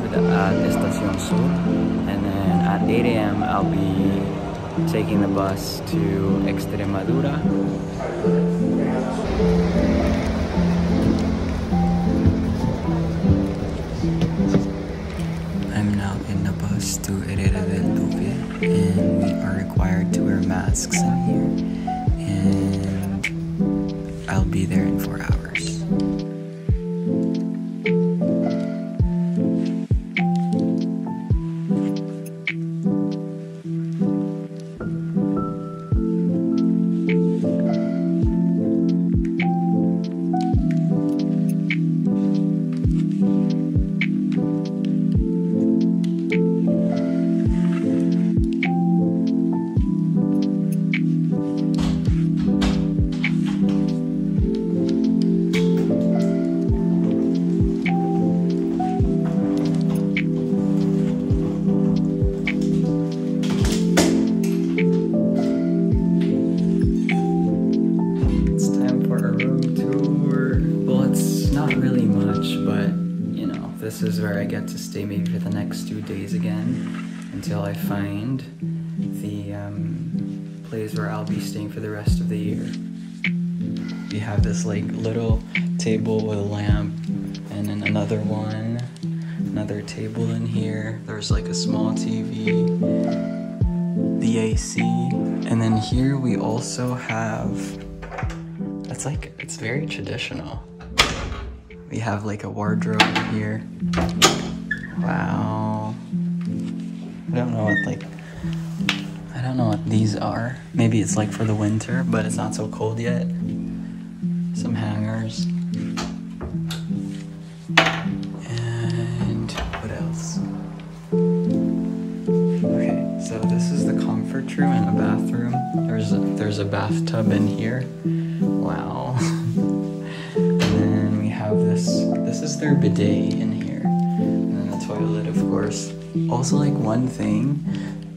arrived at Estación Sur, and then at 8 a.m. I'll be taking the bus to Extremadura. I'm now in the bus to Herrera del Duque, and we are required to wear masks in here, and I'll be there in 4 hours. This is where I get to stay maybe for the next 2 days again, until I find the place where I'll be staying for the rest of the year. We have this like little table with a lamp, and then another one, another table in here. There's like a small TV, the AC, and then here we also have, it's like, it's very traditional. We have like a wardrobe here. Wow. I don't know what these are. Maybe it's like for the winter, but it's not so cold yet. Some hangers. And what else? Okay, so this is the comfort room and a bathroom. There's a bathtub in here. Wow. This is their bidet in here, and then the toilet, of course. Also, like, one thing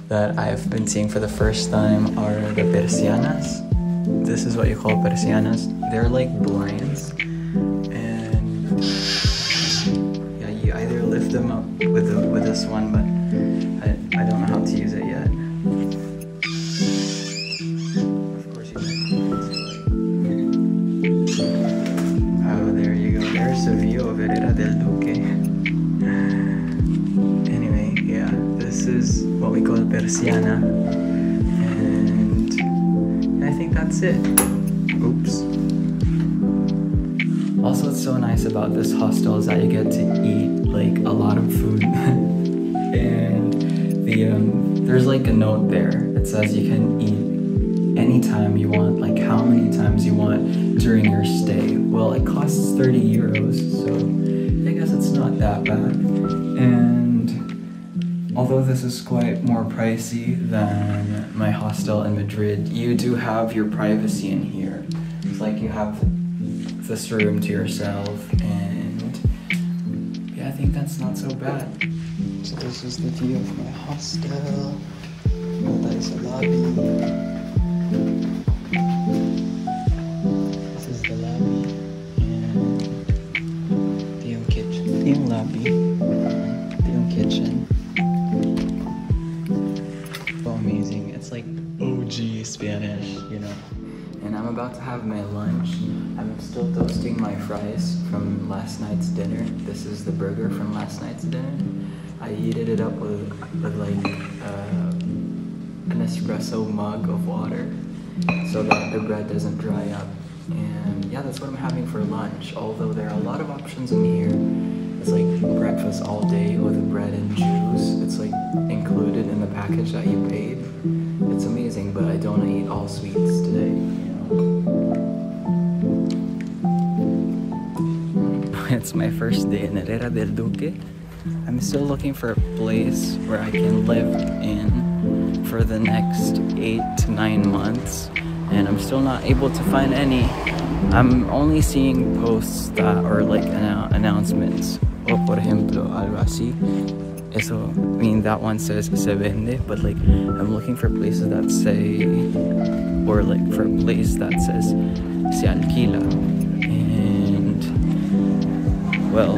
that I've been seeing for the first time are the persianas. This is what you call persianas. They're like blinds, and yeah, you either lift them up with this one, but I don't know how to use it yet. A view of Herrera del Duque. Anyway, yeah, this is what we call persiana, and I think that's it. Oops. Also, what's so nice about this hostel is that you get to eat like a lot of food, and the there's like a note there that says you can eat anytime you want, like how many times you want during your stay. Well, it costs 30 euros, so I guess it's not that bad. And although this is quite more pricey than my hostel in Madrid, you do have your privacy in here. It's like you have this room to yourself, and yeah, I think that's not so bad. So this is the view of my hostel. Well, that is a lobby. This is the lobby and the own kitchen. The own lobby, the own kitchen. So amazing! It's like OG Spanish, you know. And I'm about to have my lunch. I'm still toasting my fries from last night's dinner. This is the burger from last night's dinner. I heated it up with like an espresso mug of water, so that the bread doesn't dry up. And yeah, that's what I'm having for lunch, although there are a lot of options in here. It's like breakfast all day with bread and juice. It's like included in the package that you paid. It's amazing, but I don't want to eat all sweets today, you know. It's my first day in Herrera del Duque. I'm still looking for a place where I can live in for the next 8 to 9 months, and I'm still not able to find any. I'm only seeing posts that are like announcements. Oh, por ejemplo, algo así. Eso, I mean, that one says se vende, but like I'm looking for places that say, or like for a place that says se alquila. And well,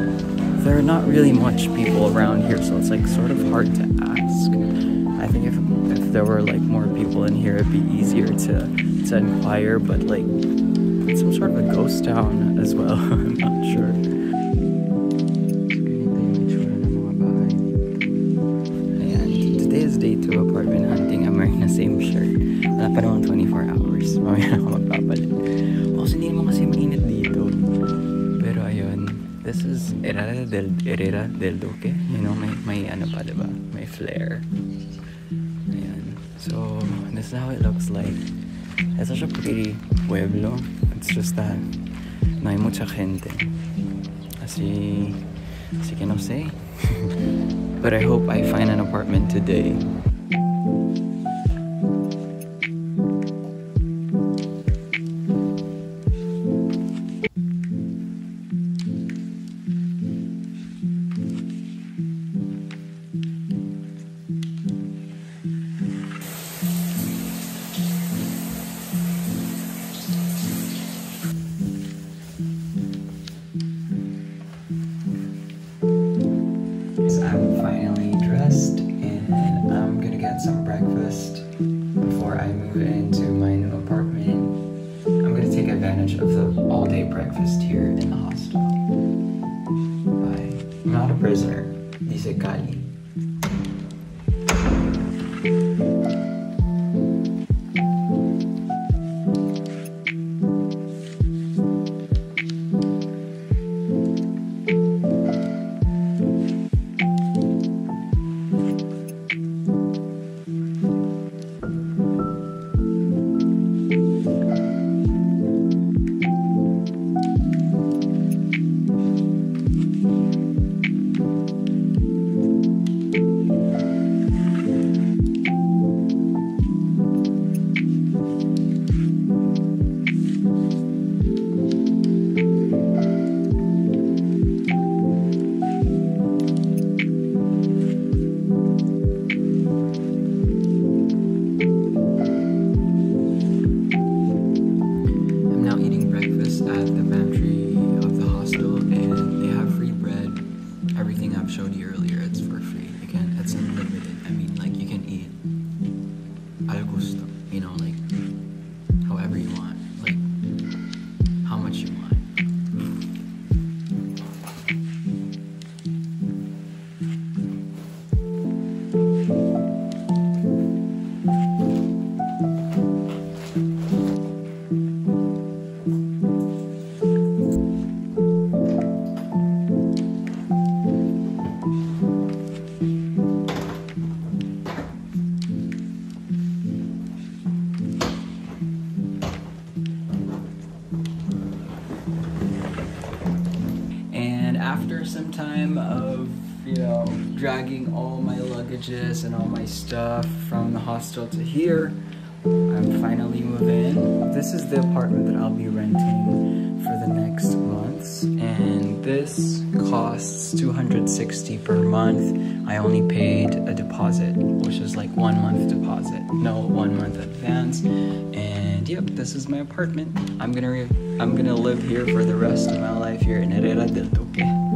there are not really much people around here, so it's like sort of hard to ask. I think if there were like more people in here, it'd be easier to inquire, but like it's some sort of a ghost town as well. I'm not sure. And today is day 2 apartment hunting. I'm wearing the same shirt. Wala pa naman 24 hours. Mamaya na ako magpapalit. Kasi hindi naman kasi mainit dito. Pero ayun, this is Herrera del Duque. You know, may ano pa, diba? May flare. Ayan. So, this is how it looks like. It's such a pretty pueblo. It's just that no hay mucha gente. Así que no sé. But I hope I find an apartment today. Of the all-day breakfast here in the hostel. I'm not a prisoner. Dice Cali. After some time of, you know, dragging all my luggages and all my stuff from the hostel to here, I'm finally moving. This is the apartment that I'll be renting for the next months, and this costs $260 per month. I only paid a deposit, which is like 1 month deposit, no 1 month advance. And yep, this is my apartment. I'm gonna live here for the rest of my life here in Herrera del Duque.